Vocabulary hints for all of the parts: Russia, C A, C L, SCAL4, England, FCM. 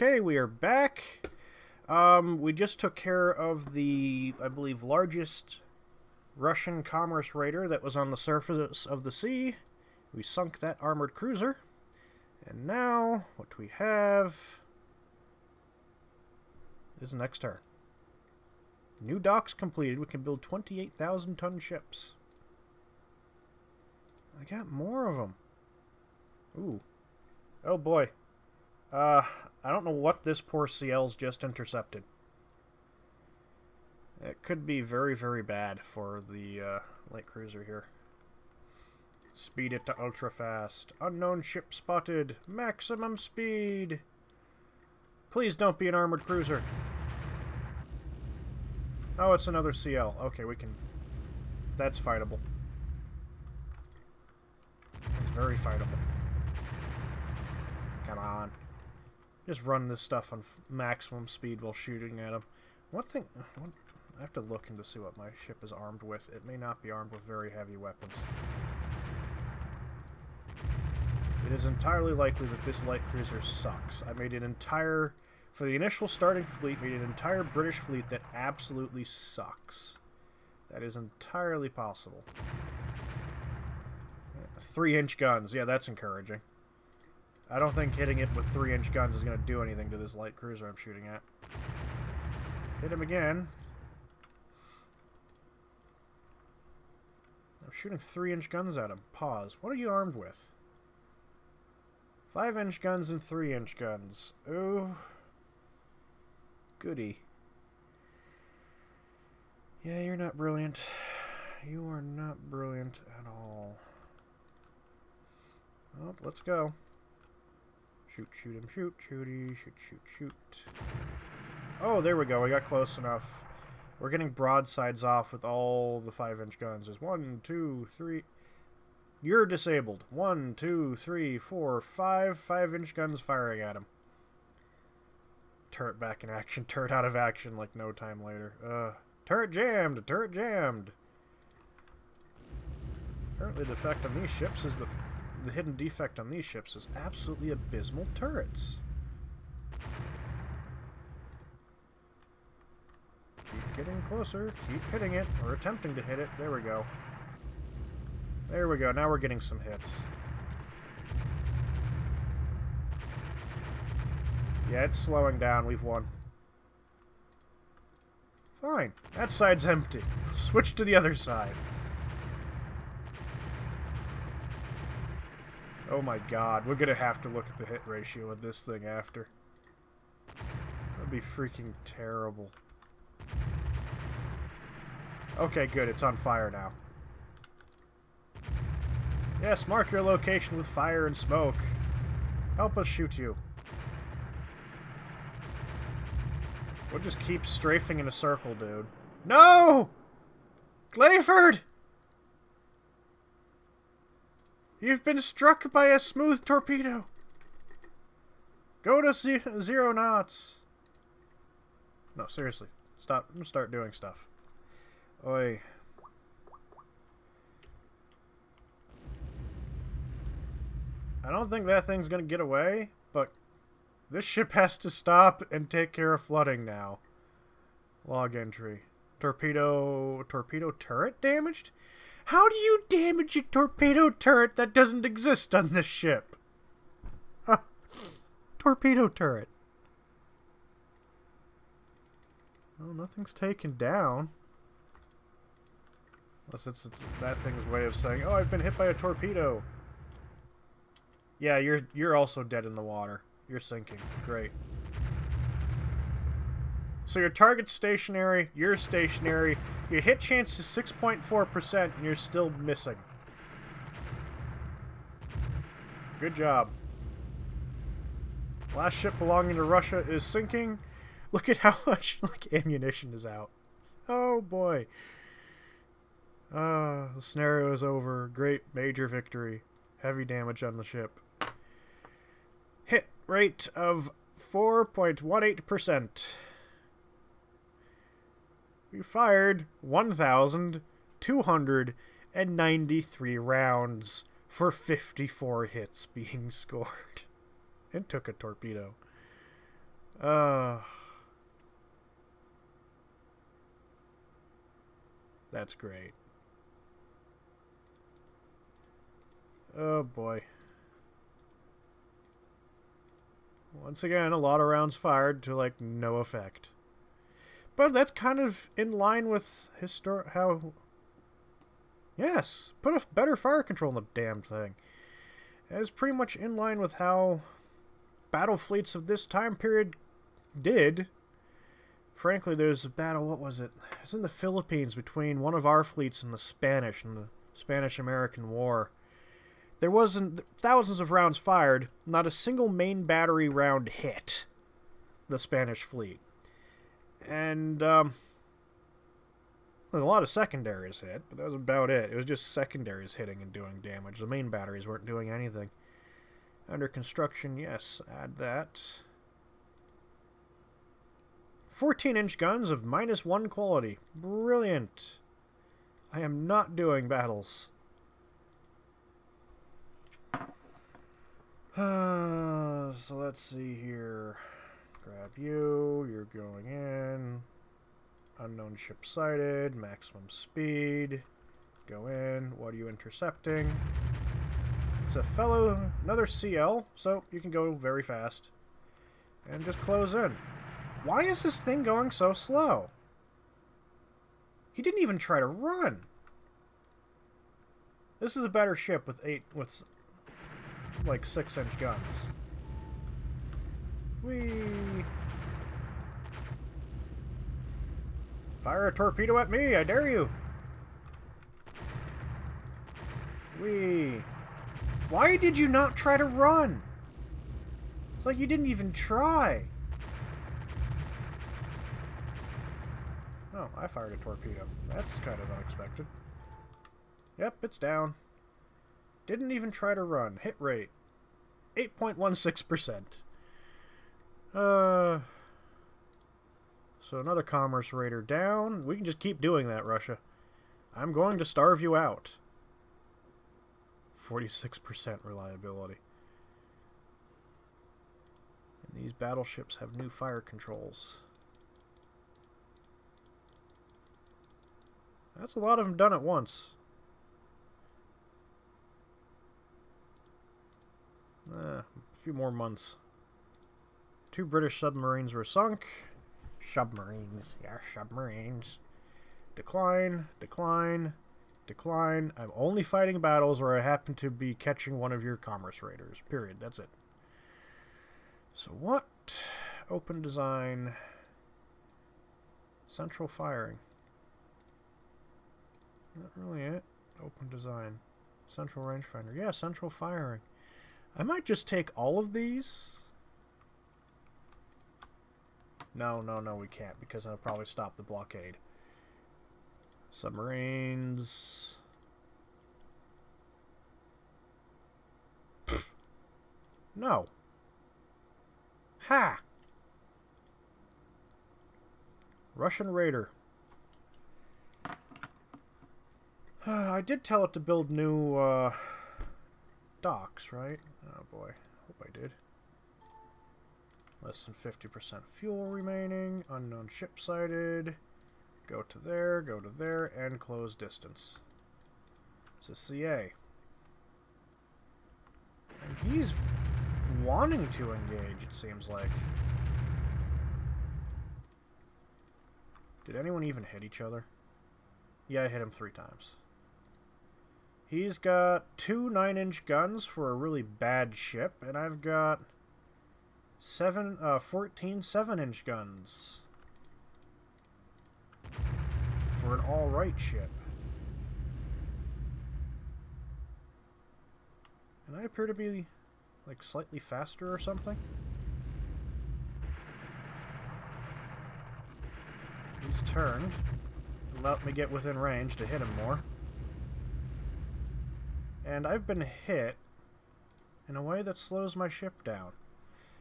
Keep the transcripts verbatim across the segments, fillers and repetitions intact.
Okay, we are back. Um, we just took care of the, I believe, largest Russian commerce raider that was on the surface of the sea. We sunk that armored cruiser. And now, what do we have? Is next turn. New docks completed. We can build twenty-eight thousand ton ships. I got more of them. Ooh. Oh boy. Uh, I don't know what this poor C L's just intercepted. It could be very, very bad for the uh, light cruiser here. Speed it to ultra fast. Unknown ship spotted. Maximum speed. Please don't be an armored cruiser. Oh, it's another C L. Okay, we can... That's fightable. It's very fightable. Come on. Just run this stuff on maximum speed while shooting at them. One thing... One, I have to look into see what my ship is armed with. It may not be armed with very heavy weapons. It is entirely likely that this light cruiser sucks. I made an entire... For the initial starting fleet, we had an entire British fleet that absolutely sucks. That is entirely possible. Three-inch guns. Yeah, that's encouraging. I don't think hitting it with three-inch guns is going to do anything to this light cruiser I'm shooting at. Hit him again. I'm shooting three-inch guns at him. Pause. What are you armed with? Five-inch guns and three-inch guns. Ooh... Goody. Yeah, you're not brilliant. You are not brilliant at all. Well, let's go. Shoot, shoot him, shoot, shooty, shoot, shoot, shoot. Oh, there we go. We got close enough. We're getting broadsides off with all the five-inch guns. There's one, two, three. You're disabled. One, two, three, four, five five-inch guns firing at him. Turret back in action. Turret out of action like no time later. Uh, turret jammed! Turret jammed! Apparently the effect on these ships is the... The hidden defect on these ships is absolutely abysmal turrets. Keep getting closer. Keep hitting it. Or attempting to hit it. There we go. There we go. Now we're getting some hits. Yeah, it's slowing down. We've won. Fine. That side's empty. Switch to the other side. Oh my god. We're gonna have to look at the hit ratio of this thing after. That'd be freaking terrible. Okay, good. It's on fire now. Yes, mark your location with fire and smoke. Help us shoot you. We'll just keep strafing in a circle, dude. No! Glayford! You've been struck by a smooth torpedo. Go to ze zero knots. No, seriously. Stop. Start doing stuff. Oi. I don't think that thing's gonna get away, but... This ship has to stop and take care of flooding now. Log entry. Torpedo... Torpedo turret damaged? How do you damage a torpedo turret that doesn't exist on this ship? Huh. Torpedo turret. Well, nothing's taken down. Unless it's, it's that thing's way of saying, oh, I've been hit by a torpedo. Yeah, you're, you're also dead in the water. You're sinking. Great. So your target's stationary, you're stationary, your hit chance is six point four percent, and you're still missing. Good job. Last ship belonging to Russia is sinking. Look at how much like ammunition is out. Oh boy. Uh, the scenario is over. Great major victory. Heavy damage on the ship. Hit rate of four point one eight percent. We fired one thousand two hundred ninety-three rounds for fifty-four hits being scored. And took a torpedo. Uh, that's great. Oh boy. Once again, a lot of rounds fired to, like, no effect. But that's kind of in line with histor- how... Yes! Put a better fire control on the damn thing. It's pretty much in line with how battle fleets of this time period did. Frankly, there's a battle, what was it? It was in the Philippines between one of our fleets and the Spanish, in the Spanish-American War. There wasn't thousands of rounds fired, not a single main battery round hit the Spanish fleet. And um, there's a lot of secondaries hit, but that was about it. It was just secondaries hitting and doing damage. The main batteries weren't doing anything. Under construction, yes, add that. fourteen inch guns of minus one quality. Brilliant. I am not doing battles. Uh, so let's see here. Grab you. You're going in. Unknown ship sighted. Maximum speed. Go in. What are you intercepting? It's a fellow, another C L, so you can go very fast. And just close in. Why is this thing going so slow? He didn't even try to run. This is a better ship with eight... with. Like six inch guns. Whee! Fire a torpedo at me, I dare you! Whee! Why did you not try to run? It's like you didn't even try. Oh, I fired a torpedo. That's kind of unexpected. Yep, it's down. Didn't even try to run. Hit rate. eight point one six percent. Uh, so another commerce raider down. We can just keep doing that, Russia. I'm going to starve you out. forty-six percent reliability. And these battleships have new fire controls. That's a lot of them done at once. Uh, a few more months. Two British submarines were sunk. Submarines. Yeah, submarines. Decline, decline, decline. I'm only fighting battles where I happen to be catching one of your commerce raiders. Period. That's it. So what? Open design. Central firing. Not really it. Open design. Central rangefinder. Yeah, central firing. I might just take all of these. No, no, no, we can't, because I'll probably stop the blockade. Submarines. Pfft. No. Ha! Russian raider. I did tell it to build new, uh... docks, right? Oh boy, hope I did. Less than fifty percent fuel remaining, unknown ship sighted. Go to there, go to there, and close distance. It's a C A. And he's wanting to engage, it seems like. Did anyone even hit each other? Yeah, I hit him three times. He's got two nine inch guns for a really bad ship, and I've got seven, uh, fourteen seven inch guns for an alright ship. And I appear to be, like, slightly faster or something. He's turned. Let me get within range to hit him more. And I've been hit in a way that slows my ship down.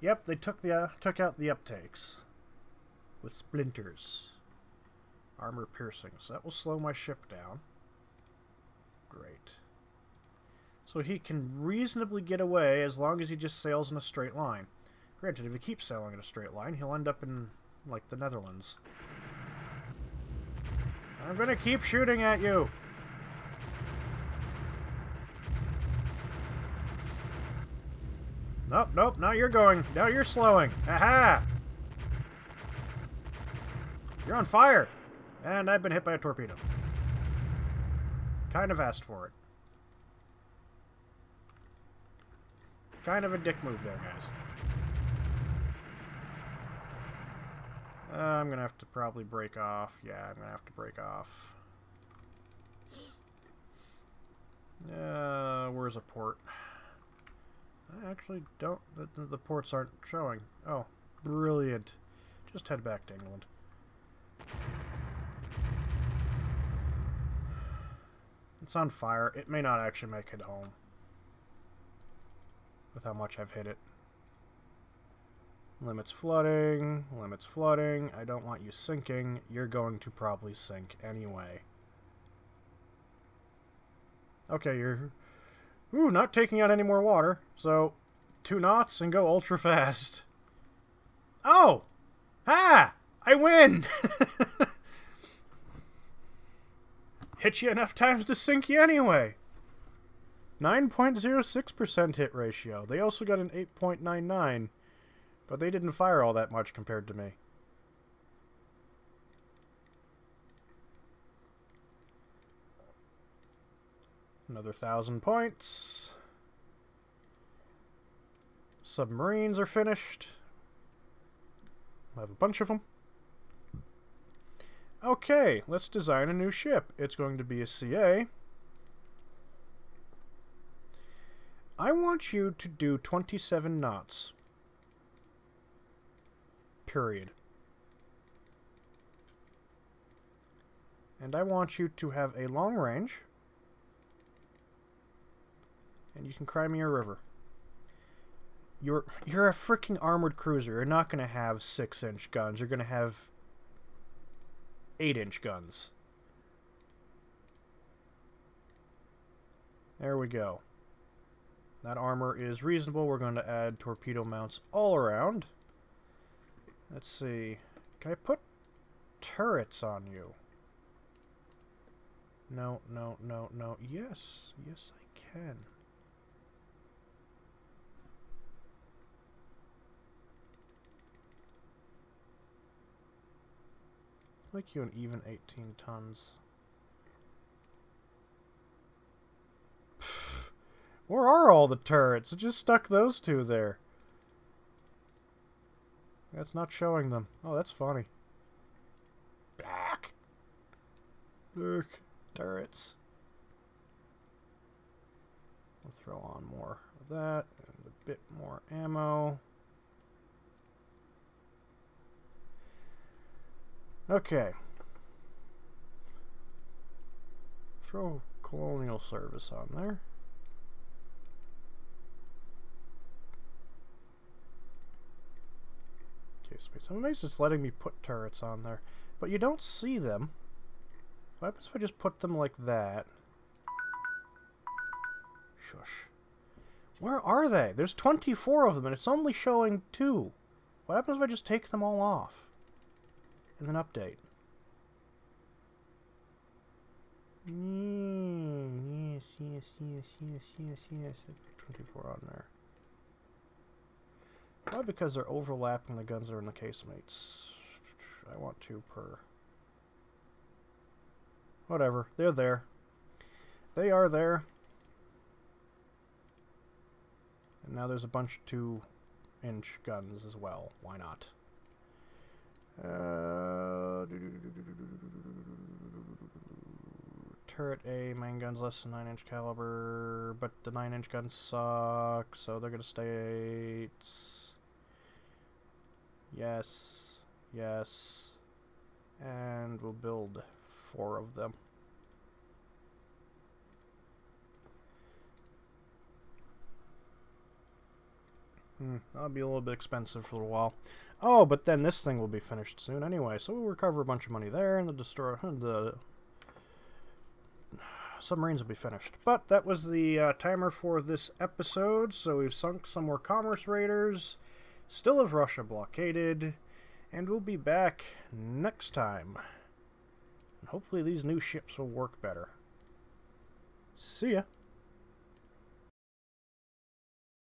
Yep, they took the uh, took out the uptakes with splinters, armor piercings. That will slow my ship down. Great. So he can reasonably get away as long as he just sails in a straight line. Granted, if he keeps sailing in a straight line, he'll end up in, like, the Netherlands. I'm gonna keep shooting at you! Nope, nope, now you're going. Now you're slowing. Aha! You're on fire! And I've been hit by a torpedo. Kind of asked for it. Kind of a dick move there, guys. Uh, I'm gonna have to probably break off. Yeah, I'm gonna have to break off. Uh, where's a port? I actually don't... The, the ports aren't showing. Oh, brilliant. Just head back to England. It's on fire. It may not actually make it home. With how much I've hit it. Limits flooding. Limits flooding. I don't want you sinking. You're going to probably sink anyway. Okay, you're... Ooh, not taking out any more water. So, two knots and go ultra fast. Oh! Ah! I win! Hit you enough times to sink you anyway. nine point zero six percent hit ratio. They also got an eight point nine nine. But they didn't fire all that much compared to me. Another thousand points. Submarines are finished. I have a bunch of them. Okay, let's design a new ship. It's going to be a C A. I want you to do twenty-seven knots. Period. And I want you to have a long range. And you can cry me a river. You're you're a freaking armored cruiser. You're not going to have six inch guns. You're going to have eight inch guns. There we go. That armor is reasonable. We're going to add torpedo mounts all around. Let's see. Can I put turrets on you? No, no, no, no. Yes. Yes, I can. Like you an even eighteen tons. Pfft. Where are all the turrets? I just stuck those two there. That's not showing them. Oh, that's funny. Back. Look. Turrets. We'll throw on more of that and a bit more ammo. Okay. Throw Colonial Service on there. Okay, space. I'm amazed it's letting me put turrets on there. But you don't see them. What happens if I just put them like that? Shush. Where are they? There's twenty-four of them and it's only showing two. What happens if I just take them all off? And then update. Mm, yes, yes, yes, yes, yes, yes. twenty-four on there. Probably because they're overlapping the guns that are in the casemates. I want two per. Whatever. They're there. They are there. And now there's a bunch of two inch guns as well. Why not? Uh, do, do, do, do, do, do, do, do. Turret A, main guns less than nine inch caliber, but the nine inch guns suck, so they're going to stay eights. Yes, yes, and we'll build four of them. Hmm, that'll be a little bit expensive for a little while. Oh, but then this thing will be finished soon anyway, so we'll recover a bunch of money there, and the destroy the submarines will be finished. But that was the uh, timer for this episode. So we've sunk some more commerce raiders, Still have Russia blockaded, and we'll be back next time. Hopefully these new ships will work better. See ya!